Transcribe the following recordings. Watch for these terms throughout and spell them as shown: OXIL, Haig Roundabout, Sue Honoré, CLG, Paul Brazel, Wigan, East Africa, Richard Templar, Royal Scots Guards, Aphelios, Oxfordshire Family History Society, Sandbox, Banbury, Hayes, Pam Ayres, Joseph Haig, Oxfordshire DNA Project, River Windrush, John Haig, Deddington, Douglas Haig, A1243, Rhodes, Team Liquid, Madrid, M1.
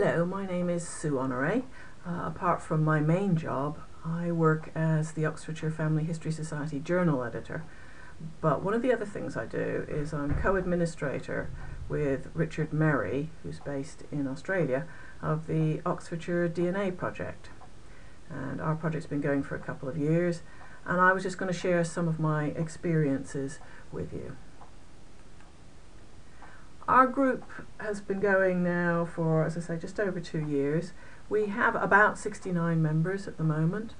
Hello, my name is Sue Honoré. Apart from my main job, I work as the Oxfordshire Family History Society journal editor, but one of the other things I do is I'm co-administrator with Richard Merry, who's based in Australia, of the Oxfordshire DNA Project. And our project's been going for a couple of years, and I was just going to share some of my experiences with you. Our group has been going now for, as I say, just over 2 years. We have about 69 members at the moment.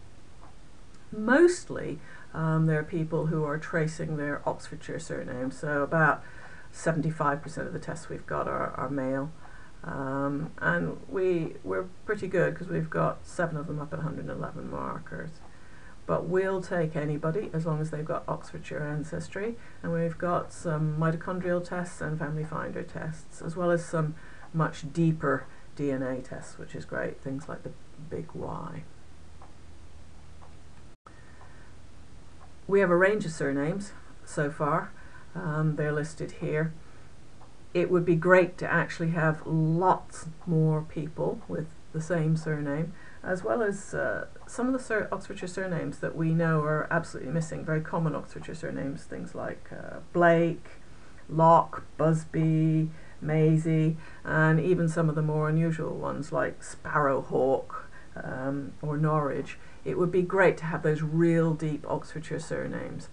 Mostly there are people who are tracing their Oxfordshire surname, so about 75% of the tests we've got are male. And we're pretty good because we've got 7 of them up at 111 markers. But we'll take anybody as long as they've got Oxfordshire ancestry, and we've got some mitochondrial tests and family finder tests, as well as some much deeper DNA tests, which is great, things like the big Y. We have a range of surnames so far, they're listed here. It would be great to actually have lots more people with the same surname, as well as some of the Oxfordshire surnames that we know are absolutely missing, very common Oxfordshire surnames, things like Blake, Locke, Busby, Maisie, and even some of the more unusual ones like Sparrowhawk or Norwich. It would be great to have those real deep Oxfordshire surnames.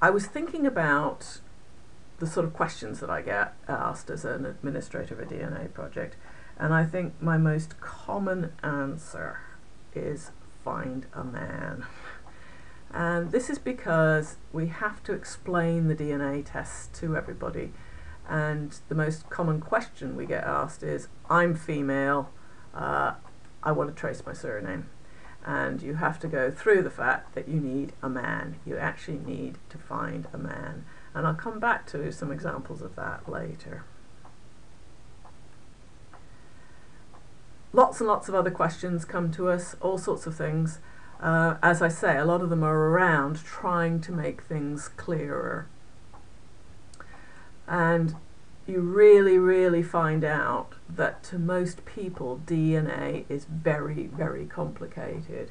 I was thinking about the sort of questions that I get asked as an administrator of a DNA project, and I think my most common answer is find a man. And this is because we have to explain the DNA test to everybody, and the most common question we get asked is, I'm female, I want to trace my surname. And you have to go through the fact that you need a man. You actually need to find a man. And I'll come back to some examples of that later. Lots and lots of other questions come to us, all sorts of things. As I say, a lot of them are around trying to make things clearer. And you really, really find out that to most people, DNA is very, very complicated.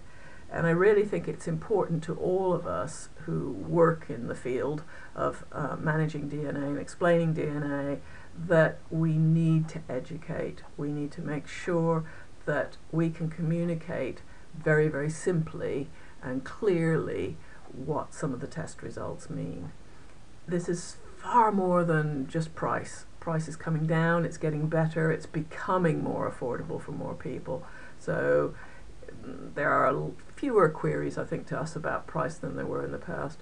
And I really think it's important to all of us who work in the field of managing DNA and explaining DNA that we need to educate. We need to make sure that we can communicate very, very simply and clearly what some of the test results mean. This is far more than just price. Price is coming down, it's getting better, it's becoming more affordable for more people. So there are fewer queries, I think, to us about price than there were in the past,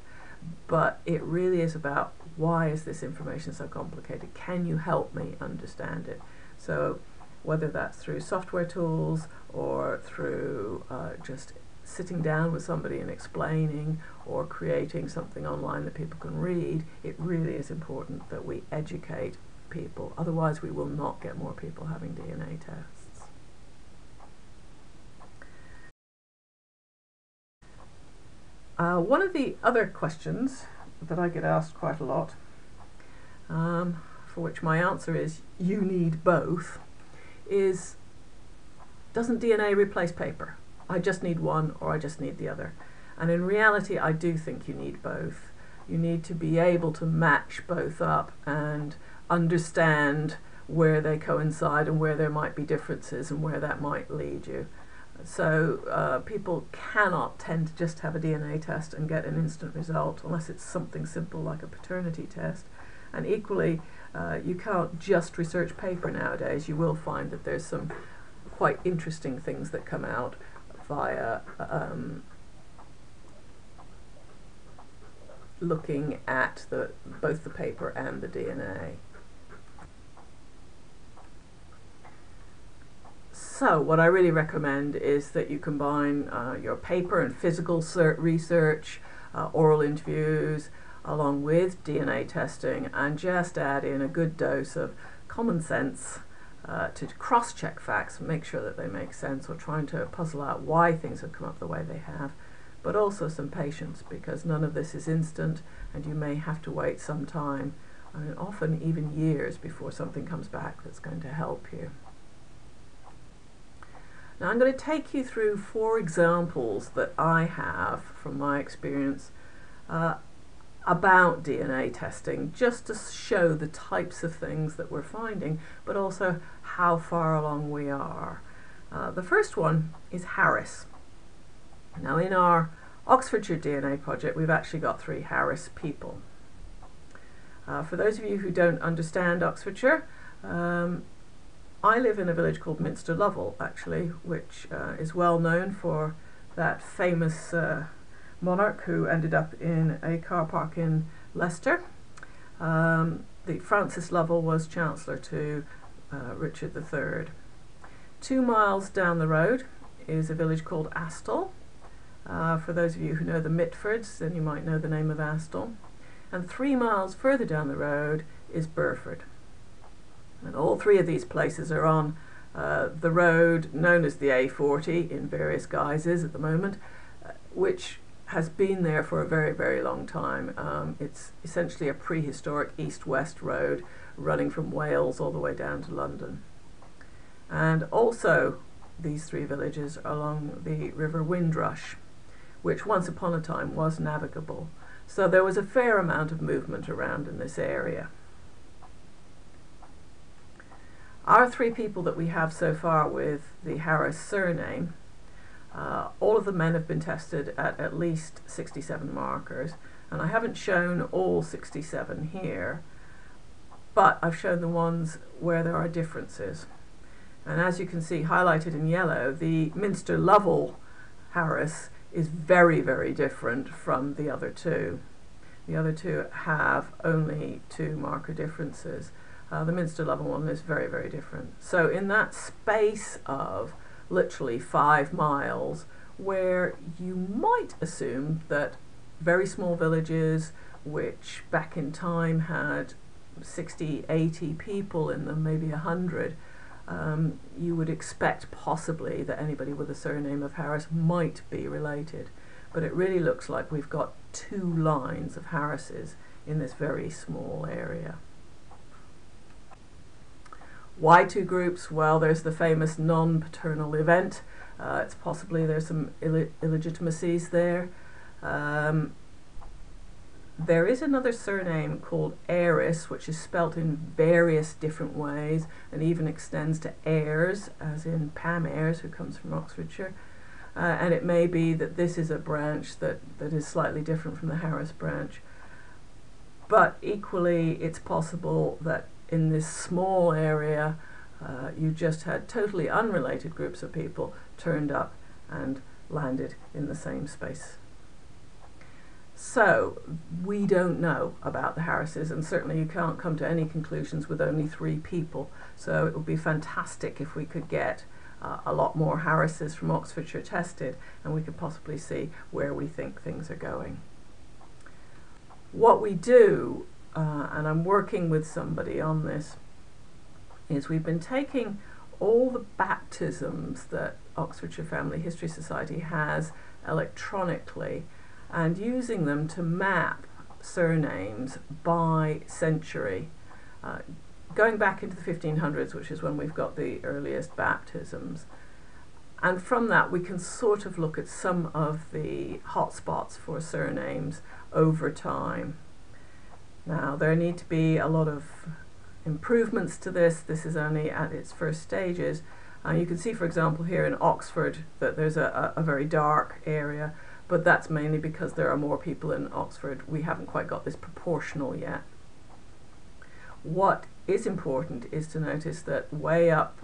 but it really is about, why is this information so complicated? Can you help me understand it? So whether that's through software tools or through just sitting down with somebody and explaining, or creating something online that people can read, it really is important that we educate people. Otherwise we will not get more people having DNA tests. One of the other questions that I get asked quite a lot, for which my answer is you need both, is doesn't DNA replace paper? I just need one, or I just need the other. And in reality I do think you need both. You need to be able to match both up and understand where they coincide and where there might be differences and where that might lead you. So people cannot tend to just have a DNA test and get an instant result unless it's something simple like a paternity test. And equally, you can't just research paper nowadays. You will find that there's some quite interesting things that come out via looking at both the paper and the DNA. So what I really recommend is that you combine your paper and physical research, oral interviews, along with DNA testing, and just add in a good dose of common sense to cross-check facts and make sure that they make sense, or trying to puzzle out why things have come up the way they have, but also some patience, because none of this is instant and you may have to wait some time I mean, often even years before something comes back that's going to help you. Now I'm going to take you through 4 examples that I have from my experience about DNA testing, just to show the types of things that we're finding, but also how far along we are. The first one is Harris. Now in our Oxfordshire DNA project we've actually got 3 Harris people. For those of you who don't understand Oxfordshire, I live in a village called Minster Lovell, actually, which is well known for that famous monarch who ended up in a car park in Leicester. The Francis Lovell was Chancellor to Richard III. 2 miles down the road is a village called Astle. For those of you who know the Mitfords, then you might know the name of Astle. And 3 miles further down the road is Burford. And all 3 of these places are on the road known as the A40 in various guises at the moment, which has been there for a very, very long time. It's essentially a prehistoric east-west road running from Wales all the way down to London. And also these 3 villages along the River Windrush, which once upon a time was navigable. So there was a fair amount of movement around in this area. Our 3 people that we have so far with the Harris surname, all of the men have been tested at least 67 markers, and I haven't shown all 67 here, but I've shown the ones where there are differences. And as you can see highlighted in yellow, the Minster Lovell Harris is very, very different from the other 2. The other 2 have only 2 marker differences. The Minster Lovell one is very, very different. So in that space of literally 5 miles, where you might assume that very small villages, which back in time had 60, 80 people in them, maybe 100, you would expect possibly that anybody with the surname of Harris might be related, but it really looks like we've got 2 lines of Harrises in this very small area. Why 2 groups? Well, there's the famous non-paternal event. It's possibly there's some illegitimacies there. There is another surname called Ayres, which is spelt in various different ways and even extends to heirs, as in Pam Ayres, who comes from Oxfordshire. And it may be that this is a branch that is slightly different from the Harris branch. But equally, it's possible that in this small area, you just had totally unrelated groups of people turned up and landed in the same space. So we don't know about the Harrises, and certainly you can't come to any conclusions with only 3 people. So it would be fantastic if we could get a lot more Harrises from Oxfordshire tested, and we could possibly see where we think things are going. What we do, and I'm working with somebody on this, is we've been taking all the baptisms that Oxfordshire Family History Society has electronically and using them to map surnames by century, going back into the 1500s, which is when we've got the earliest baptisms. And from that we can sort of look at some of the hotspots for surnames over time. Now there need to be a lot of improvements to this. This is only at its first stages. You can see, for example, here in Oxford that there's a very dark area, but that's mainly because there are more people in Oxford. We haven't quite got this proportional yet. What is important is to notice that way up,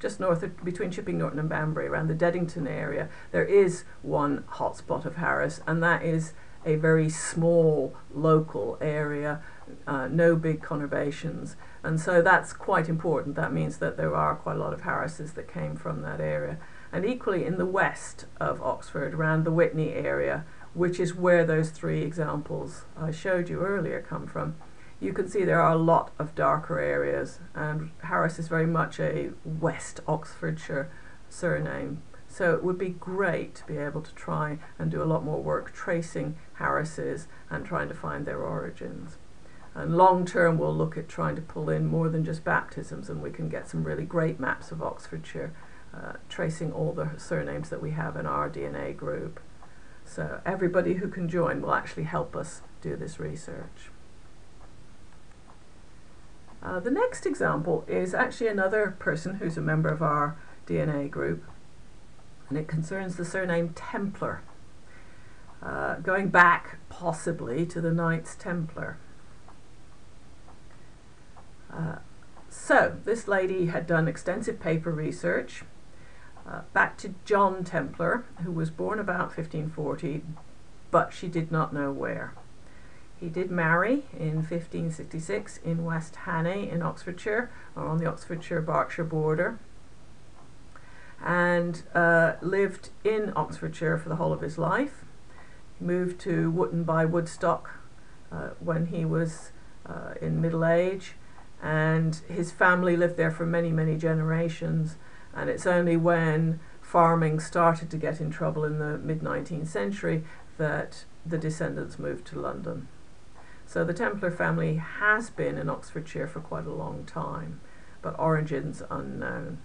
just north of, between Chipping Norton and Banbury, around the Deddington area, there is one hotspot of Harris, and that is a very small local area, no big conurbations. And so that's quite important. That means that there are quite a lot of Harrises that came from that area. And equally in the west of Oxford, around the Whitney area, which is where those 3 examples I showed you earlier come from, you can see there are a lot of darker areas, and Harris is very much a West Oxfordshire surname. So it would be great to be able to try and do a lot more work tracing Harrises and trying to find their origins. And long term we'll look at trying to pull in more than just baptisms, and we can get some really great maps of Oxfordshire tracing all the surnames that we have in our DNA group. So everybody who can join will actually help us do this research. The next example is actually another person who's a member of our DNA group, and it concerns the surname Templar, going back possibly to the Knights Templar. So this lady had done extensive paper research back to John Templar, who was born about 1540, but she did not know where. He did marry in 1566 in West Hannay in Oxfordshire, or on the Oxfordshire-Berkshire border, and lived in Oxfordshire for the whole of his life. He moved to Wootton by Woodstock when he was in middle age, and his family lived there for many, many generations, and it's only when farming started to get in trouble in the mid-19th century that the descendants moved to London. So the Templar family has been in Oxfordshire for quite a long time, but origins unknown.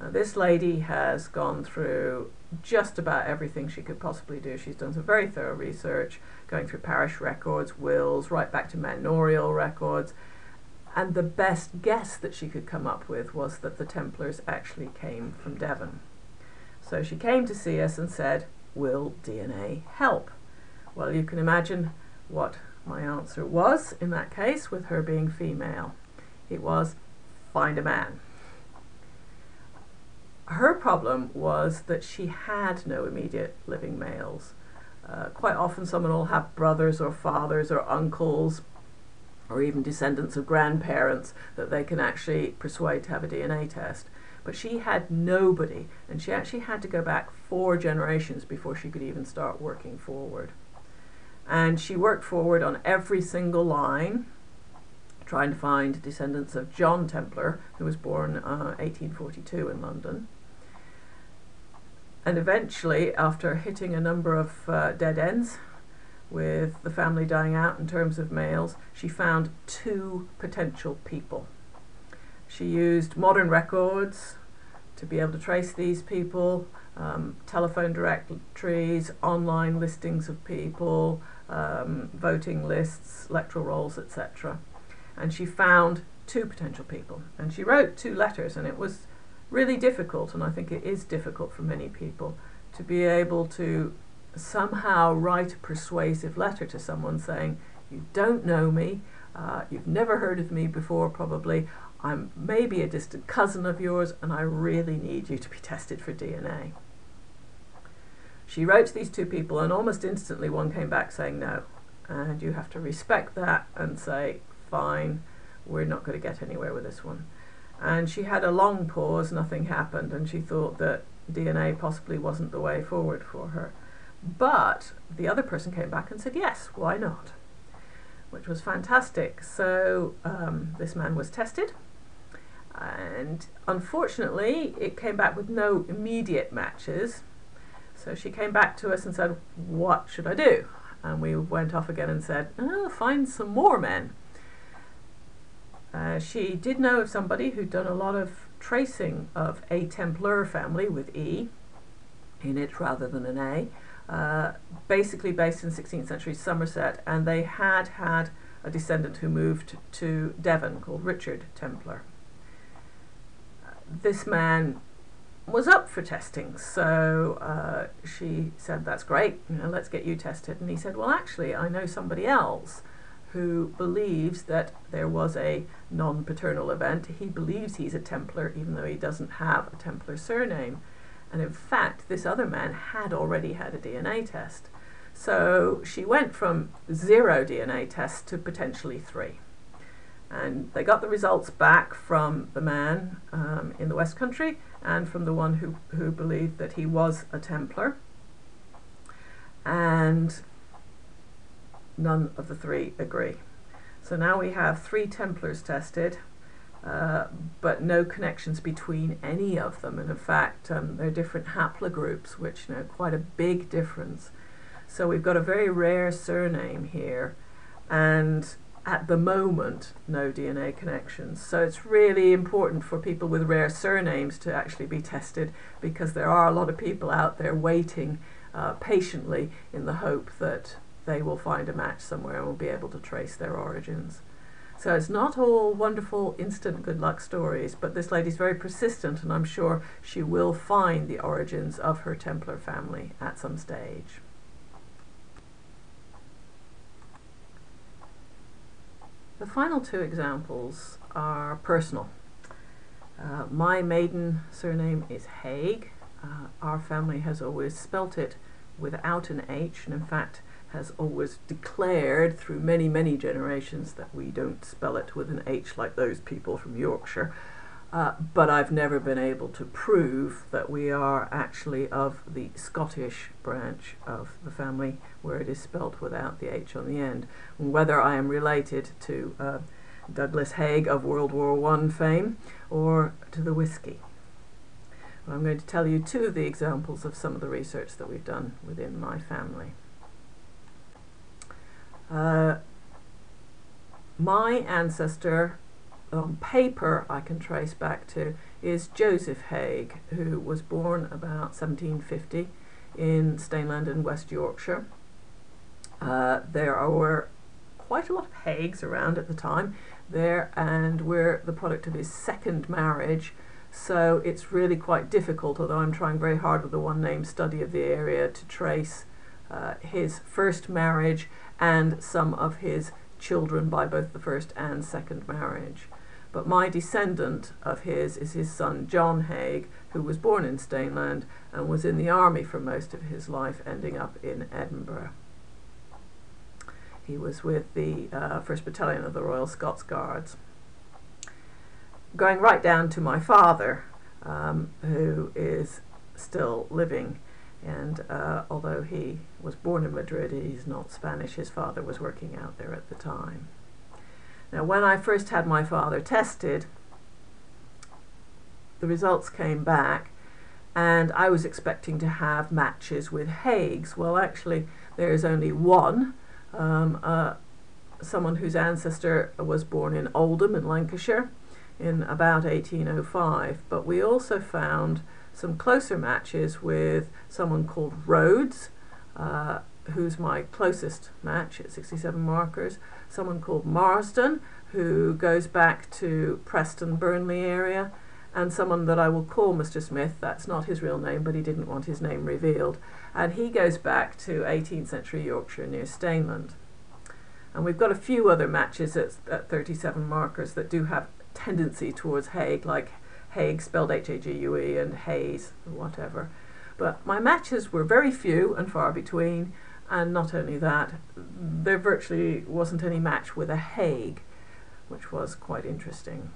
This lady has gone through just about everything she could possibly do. She's done some very thorough research, going through parish records, wills, right back to manorial records, and the best guess that she could come up with was that the Templars actually came from Devon. So she came to see us and said, "Will DNA help?" Well, you can imagine what my answer was in that case, with her being female. It was, find a man. Her problem was that she had no immediate living males. Quite often someone will have brothers or fathers or uncles or even descendants of grandparents that they can actually persuade to have a DNA test. But she had nobody, and she actually had to go back 4 generations before she could even start working forward. And she worked forward on every single line, trying to find descendants of John Templar, who was born 1842 in London. And eventually, after hitting a number of dead ends, with the family dying out in terms of males, she found 2 potential people. She used modern records to be able to trace these people, telephone directories, online listings of people, voting lists, electoral rolls, etc. And she found 2 potential people. And she wrote 2 letters, and it was really difficult, and I think it is difficult for many people, to be able to somehow write a persuasive letter to someone saying, "You don't know me, you've never heard of me before probably, I'm maybe a distant cousin of yours, and I really need you to be tested for DNA." She wrote to these 2 people, and almost instantly one came back saying no. And you have to respect that and say, fine, we're not going to get anywhere with this one. And she had a long pause, nothing happened, and she thought that DNA possibly wasn't the way forward for her. But the other person came back and said, yes, why not? Which was fantastic. So this man was tested. And unfortunately, it came back with no immediate matches. So she came back to us and said, what should I do? And we went off again and said, oh, find some more men. She did know of somebody who'd done a lot of tracing of a Templar family with E in it rather than an A, basically based in 16th century Somerset, and they had a descendant who moved to Devon called Richard Templar. This man was up for testing, so she said, that's great, you know, let's get you tested. And he said, well, actually, I know somebody else who believes that there was a non-paternal event. He believes he's a Templar, even though he doesn't have a Templar surname. And in fact, this other man had already had a DNA test. So she went from 0 DNA tests to potentially 3. And they got the results back from the man in the West Country and from the one who believed that he was a Templar. And none of the 3 agree. So now we have 3 Templars tested, but no connections between any of them, and in fact they're different haplogroups, which, you know, quite a big difference. So we've got a very rare surname here, and at the moment, no DNA connections. So it's really important for people with rare surnames to actually be tested, because there are a lot of people out there waiting patiently in the hope that they will find a match somewhere and will be able to trace their origins. So it's not all wonderful, instant good luck stories, but this lady's very persistent, and I'm sure she will find the origins of her Templar family at some stage. The final two examples are personal. My maiden surname is Haig. Our family has always spelt it without an H, and in fact has always declared through many, many generations that we don't spell it with an H like those people from Yorkshire. But I've never been able to prove that we are actually of the Scottish branch of the family, where it is spelt without the H on the end. And whether I am related to Douglas Haig of World War I fame or to the whisky. Well, I'm going to tell you two of the examples of some of the research that we've done within my family. My ancestor, on paper, I can trace back to, is Joseph Haig, who was born about 1750 in Stainland in West Yorkshire. There were quite a lot of Haigs around at the time there, and we're the product of his second marriage, so it's really quite difficult, although I'm trying very hard with the one name study of the area to trace his first marriage and some of his children by both the first and second marriage. But my descendant of his is his son John Haig, who was born in Stainland and was in the army for most of his life, ending up in Edinburgh. He was with the 1st Battalion of the Royal Scots Guards. Going right down to my father, who is still living, and although he was born in Madrid, he's not Spanish. His father was working out there at the time. Now, when I first had my father tested, the results came back, and I was expecting to have matches with Haigs. Well, actually, there is only one, someone whose ancestor was born in Oldham in Lancashire in about 1805, but we also found some closer matches with someone called Rhodes, who's my closest match at 67 markers, someone called Marsden, who goes back to Preston, Burnley area, and someone that I will call Mr. Smith. That's not his real name, but he didn't want his name revealed. And he goes back to 18th century Yorkshire near Stainland. And we've got a few other matches at 37 markers that do have tendency towards Haig, like Haig spelled H-A-G-U-E and Hayes, whatever. But my matches were very few and far between, and not only that, there virtually wasn't any match with a Haig, which was quite interesting.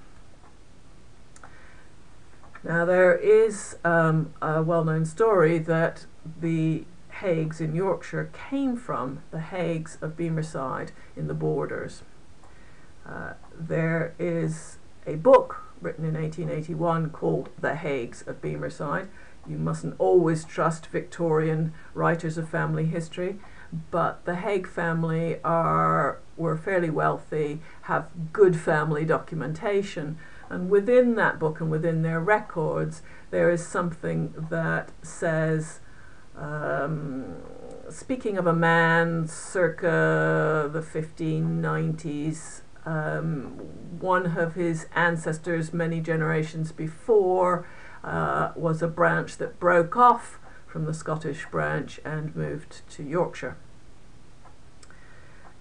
Now, there is a well-known story that the Haigs in Yorkshire came from the Haigs of Bemersyde in the Borders. There is a book written in 1881 called The Haigs of Bemersyde. You mustn't always trust Victorian writers of family history, but the Haig family were fairly wealthy, have good family documentation, and within that book and within their records there is something that says, speaking of a man circa the 1590s, one of his ancestors many generations before was a branch that broke off from the Scottish branch and moved to Yorkshire.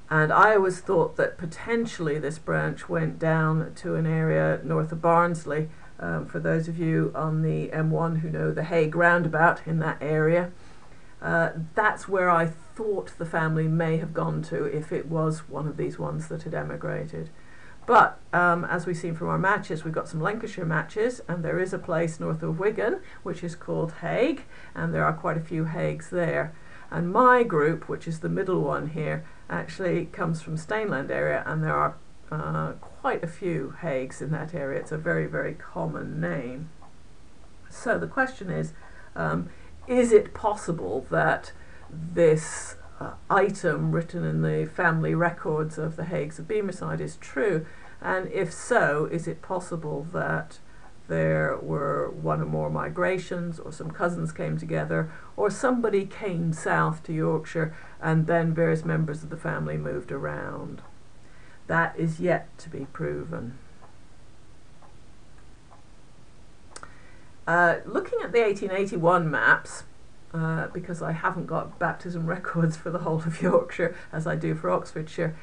And I always thought that potentially this branch went down to an area north of Barnsley. For those of you on the M1 who know the Haig roundabout in that area, that's where I thought the family may have gone to if it was one of these ones that had emigrated. But as we've seen from our matches, we've got some Lancashire matches, and there is a place north of Wigan which is called Haig, and there are quite a few Haigs there. And my group, which is the middle one here, actually comes from Stainland area, and there are quite a few Haigs in that area. It's a very, very common name. So the question is it possible that this item written in the family records of the Haigs of Bemersyde is true, and if so, is it possible that there were one or more migrations, or some cousins came together, or somebody came south to Yorkshire and then various members of the family moved around? That is yet to be proven. Looking at the 1881 maps, because I haven't got baptism records for the whole of Yorkshire as I do for Oxfordshire,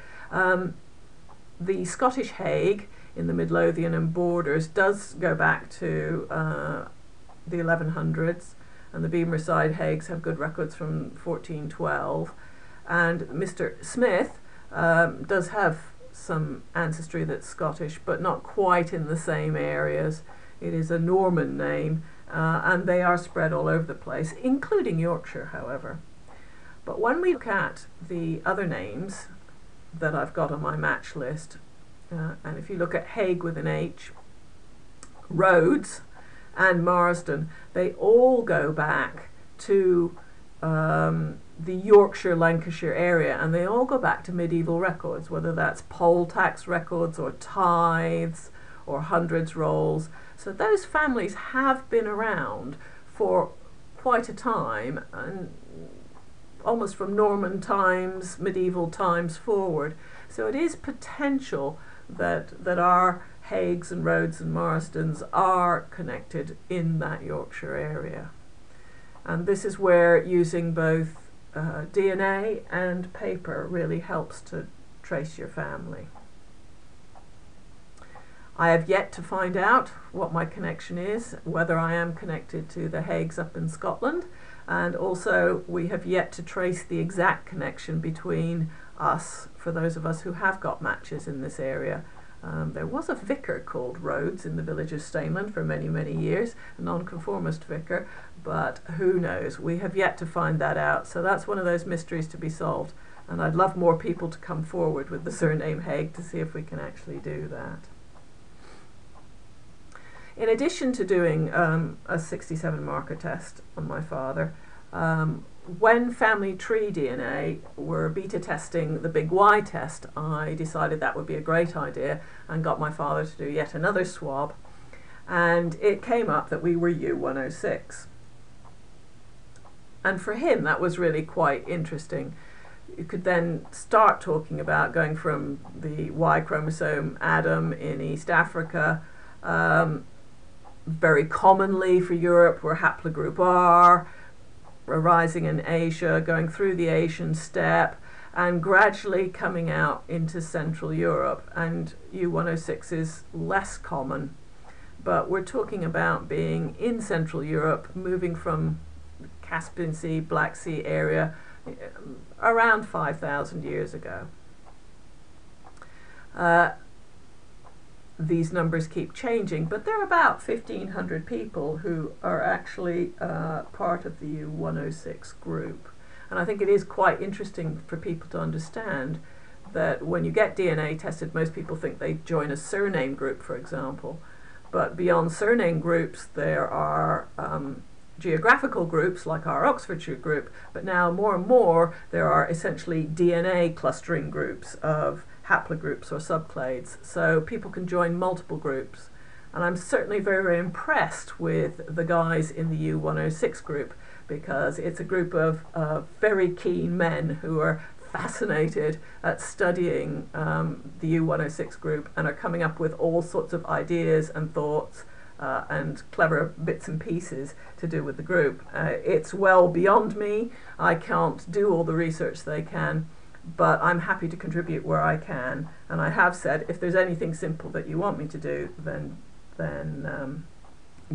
the Scottish Haig in the Midlothian and Borders does go back to the 1100s, and the Bemerside Haigs have good records from 1412, and Mr. Smith does have some ancestry that's Scottish, but not quite in the same areas. It is a Norman name, and they are spread all over the place, including Yorkshire, however. But when we look at the other names that I've got on my match list, and if you look at Haig with an H, Rhodes and Marsden, they all go back to the Yorkshire, Lancashire area, and they all go back to medieval records, whether that's poll tax records or tithes or hundreds rolls. So those families have been around for quite a time, and almost from Norman times, medieval times forward. So it is potential that our Haigs and Rhodes and Marsdens are connected in that Yorkshire area. And this is where using both DNA and paper really helps to trace your family. I have yet to find out what my connection is, whether I am connected to the Haigs up in Scotland, and also we have yet to trace the exact connection between us, for those of us who have got matches in this area. There was a vicar called Rhodes in the village of Stainland for many, many years, a nonconformist vicar, but who knows? We have yet to find that out, so that's one of those mysteries to be solved, and I'd love more people to come forward with the surname Haig to see if we can actually do that. In addition to doing a 67 marker test on my father, when Family Tree DNA were beta testing the Big Y test, I decided that would be a great idea and got my father to do yet another swab, and it came up that we were U106. And for him that was really quite interesting. You could then start talking about going from the Y chromosome Adam in East Africa, very commonly for Europe we're haplogroup R, arising in Asia, going through the Asian steppe, and gradually coming out into Central Europe. And U106 is less common, but we're talking about being in Central Europe, moving from Caspian Sea, Black Sea area, around 5,000 years ago. These numbers keep changing, but there are about 1,500 people who are actually part of the U106 group. And I think it is quite interesting for people to understand that when you get DNA tested, most people think they join a surname group, for example. But beyond surname groups, there are geographical groups like our Oxfordshire group, but now more and more there are essentially DNA clustering groups of haplogroups or subclades, so people can join multiple groups. And I'm certainly very, very impressed with the guys in the U106 group, because it's a group of very keen men who are fascinated at studying the U106 group and are coming up with all sorts of ideas and thoughts and clever bits and pieces to do with the group. It's well beyond me. I can't do all the research they can, but I'm happy to contribute where I can, and I have said if there's anything simple that you want me to do, then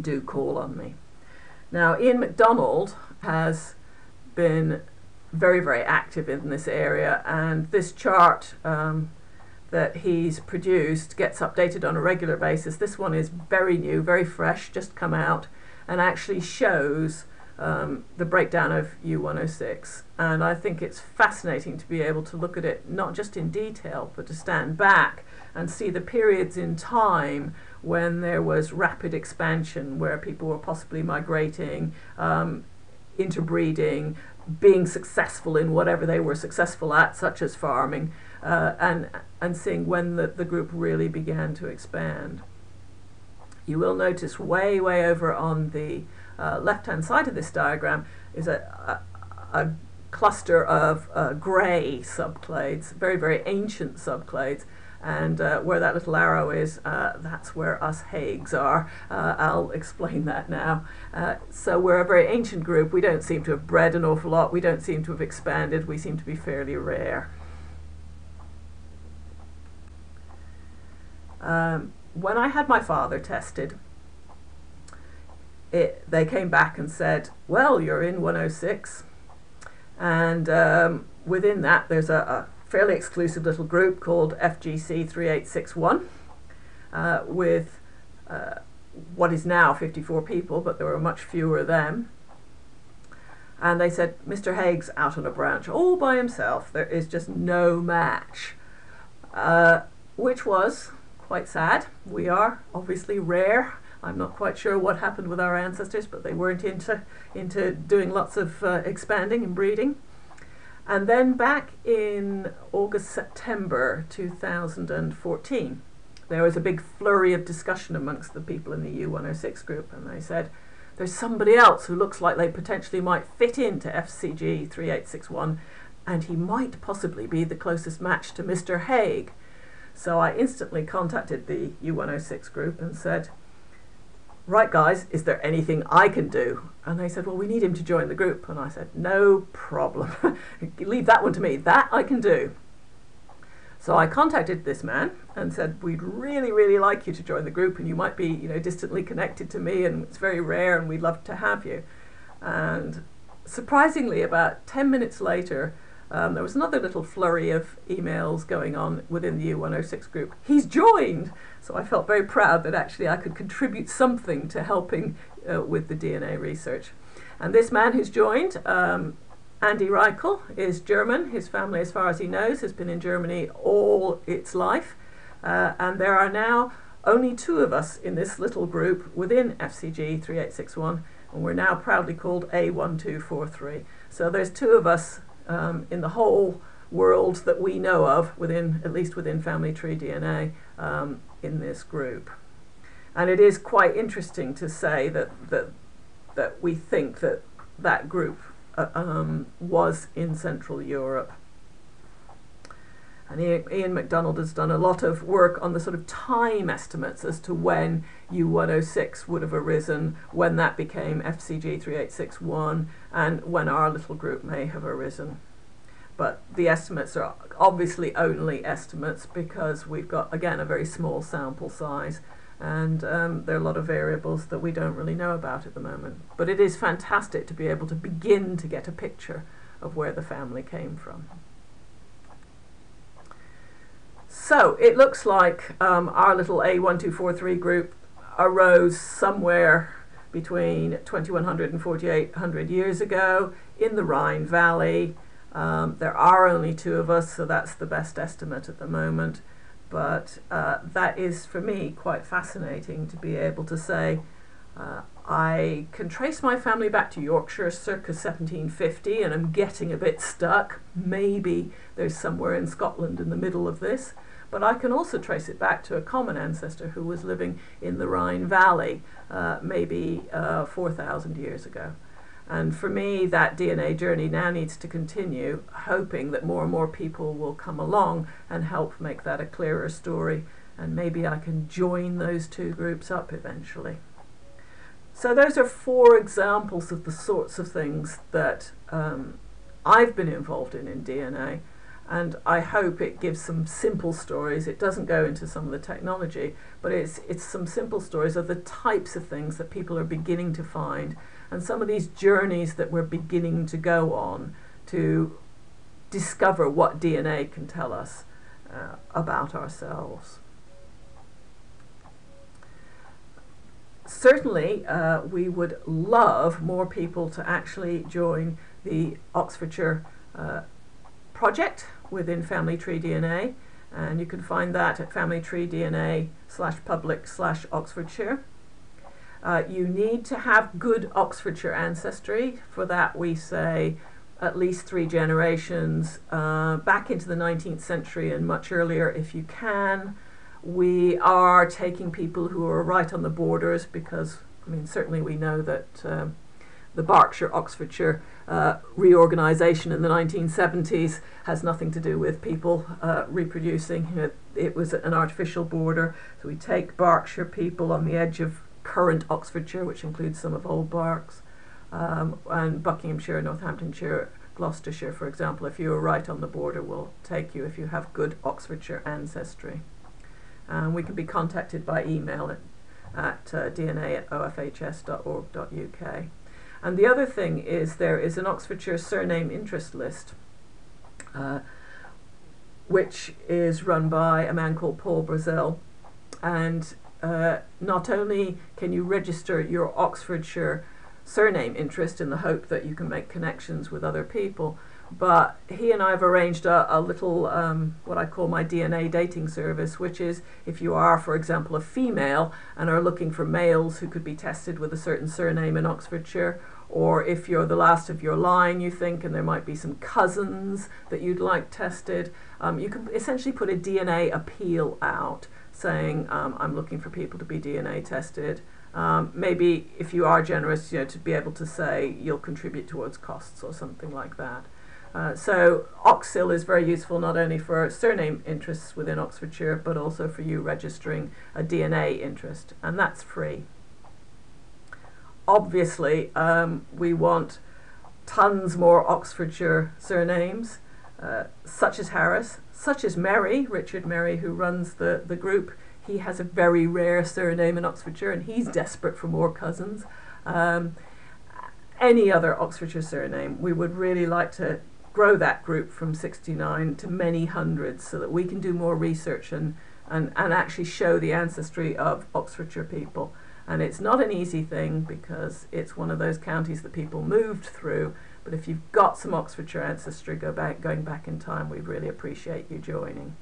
do call on me. Now, Ian MacDonald has been very, very active in this area, and this chart that he's produced gets updated on a regular basis. This one is very new, very fresh, just come out, and actually shows the breakdown of U106, and I think it's fascinating to be able to look at it not just in detail, but to stand back and see the periods in time when there was rapid expansion, where people were possibly migrating, interbreeding, being successful in whatever they were successful at, such as farming, and seeing when the group really began to expand. You will notice way over on the left-hand side of this diagram is a cluster of grey subclades, very ancient subclades, and where that little arrow is, that's where us Haigs are. I'll explain that now. So we're a very ancient group. We don't seem to have bred an awful lot. We don't seem to have expanded. We seem to be fairly rare. When I had my father tested, they came back and said, well, you're in 106, and within that there's a fairly exclusive little group called FGC 3861 with what is now 54 people, but there were much fewer then. And they said, Mr. Haigs out on a branch all by himself, there is just no match, which was quite sad. We are obviously rare. I'm not quite sure what happened with our ancestors, but they weren't into doing lots of expanding and breeding. And then back in August, September 2014, there was a big flurry of discussion amongst the people in the U106 group, and they said, there's somebody else who looks like they potentially might fit into FCG 3861, and he might possibly be the closest match to Mr. Haig. So I instantly contacted the U106 group and said, right guys, is there anything I can do? And they said, well, we need him to join the group. And I said, no problem. Leave that one to me, that I can do. So I contacted this man and said, we'd really like you to join the group, and you might be, you know, distantly connected to me, and it's very rare, and we'd love to have you. And surprisingly, about 10 minutes later, there was another little flurry of emails going on within the U106 group. He's joined! So I felt very proud that actually I could contribute something to helping with the DNA research. And this man who's joined, Andy Reichel, is German. His family, as far as he knows, has been in Germany all its life. And there are now only two of us in this little group within FCG 3861, and we're now proudly called A1243. So there's two of us in the whole world that we know of, within at least within Family Tree DNA, in this group. And it is quite interesting to say that we think that group was in Central Europe. And Ian MacDonald has done a lot of work on the sort of time estimates as to when U106 would have arisen, when that became FCG 3861, and when our little group may have arisen. But the estimates are obviously only estimates, because we've got, again, a very small sample size, and there are a lot of variables that we don't really know about at the moment. But it is fantastic to be able to begin to get a picture of where the family came from. So it looks like our little A1243 group arose somewhere between 2100 and 4800 years ago in the Rhine Valley. There are only two of us, so that's the best estimate at the moment. But that is, for me, quite fascinating to be able to say, I can trace my family back to Yorkshire circa 1750, and I'm getting a bit stuck. Maybe there's somewhere in Scotland in the middle of this. But I can also trace it back to a common ancestor who was living in the Rhine Valley maybe 4,000 years ago. And for me, that DNA journey now needs to continue, hoping that more and more people will come along and help make that a clearer story, and maybe I can join those two groups up eventually. So those are four examples of the sorts of things that I've been involved in DNA. And I hope it gives some simple stories. It doesn't go into some of the technology, but it's some simple stories of the types of things that people are beginning to find, and some of these journeys that we're beginning to go on to discover what DNA can tell us about ourselves. Certainly, we would love more people to actually join the Oxfordshire project within Family Tree DNA, and you can find that at familytreedna.com/public/Oxfordshire. You need to have good Oxfordshire ancestry. For that we say at least three generations, back into the 19th century and much earlier if you can. We are taking people who are right on the borders, because, I mean, certainly we know that the Berkshire-Oxfordshire reorganisation in the 1970s has nothing to do with people reproducing. It was an artificial border. So we take Berkshire people on the edge of current Oxfordshire, which includes some of Old Berks, and Buckinghamshire, Northamptonshire, Gloucestershire, for example. If you are right on the border, we'll take you if you have good Oxfordshire ancestry. We can be contacted by email at dna@ofhs.org.uk. And the other thing is, there is an Oxfordshire surname interest list, which is run by a man called Paul Brazel. And not only can you register your Oxfordshire surname interest in the hope that you can make connections with other people, but he and I have arranged a little, what I call my DNA dating service, which is if you are, for example, a female and are looking for males who could be tested with a certain surname in Oxfordshire, or if you're the last of your line, you think, and there might be some cousins that you'd like tested, you can essentially put a DNA appeal out saying, I'm looking for people to be DNA tested. Maybe if you are generous, to be able to say you'll contribute towards costs or something like that. So OXIL is very useful not only for surname interests within Oxfordshire, but also for you registering a DNA interest, and that's free. Obviously, we want tons more Oxfordshire surnames, such as Harris, such as Merry, Richard Merry, who runs the group. He has a very rare surname in Oxfordshire, and he's desperate for more cousins. Any other Oxfordshire surname, we would really like to grow that group from 69 to many hundreds, so that we can do more research and actually show the ancestry of Oxfordshire people. And it's not an easy thing, because it's one of those counties that people moved through, but if you've got some Oxfordshire ancestry going back in time, we really appreciate you joining.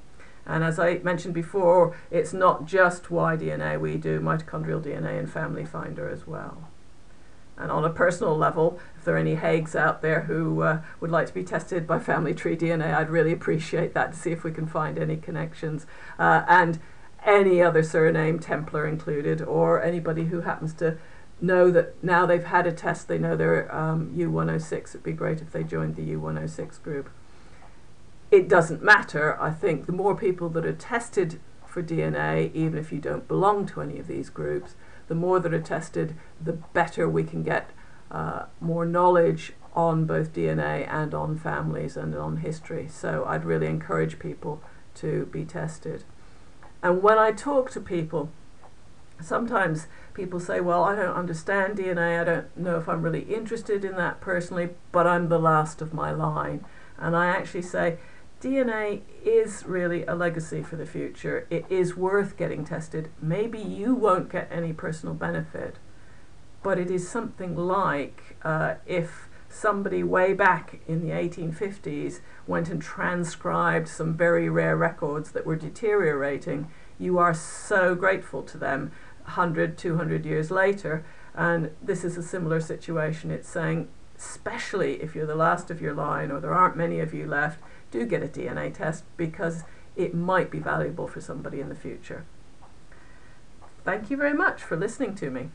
And as I mentioned before, it's not just Y DNA, we do mitochondrial DNA and Family Finder as well. And on a personal level, if there are any Haigs out there who would like to be tested by Family Tree DNA, I'd really appreciate that, to see if we can find any connections. And any other surname, Templar included, or anybody who happens to know that now they've had a test, they know they're U106, it'd be great if they joined the U106 group. It doesn't matter, I think, the more people that are tested for DNA, even if you don't belong to any of these groups, the more that are tested, the better we can get more knowledge on both DNA and on families and on history. So I'd really encourage people to be tested. And when I talk to people, sometimes people say, well, I don't understand DNA, I don't know if I'm really interested in that personally, but I'm the last of my line. And I actually say, DNA is really a legacy for the future. It is worth getting tested. Maybe you won't get any personal benefit, but it is something like if somebody way back in the 1850s went and transcribed some very rare records that were deteriorating. You are so grateful to them 100, 200 years later, and this is a similar situation. It's saying, especially if you're the last of your line or there aren't many of you left, do get a DNA test, because it might be valuable for somebody in the future. Thank you very much for listening to me.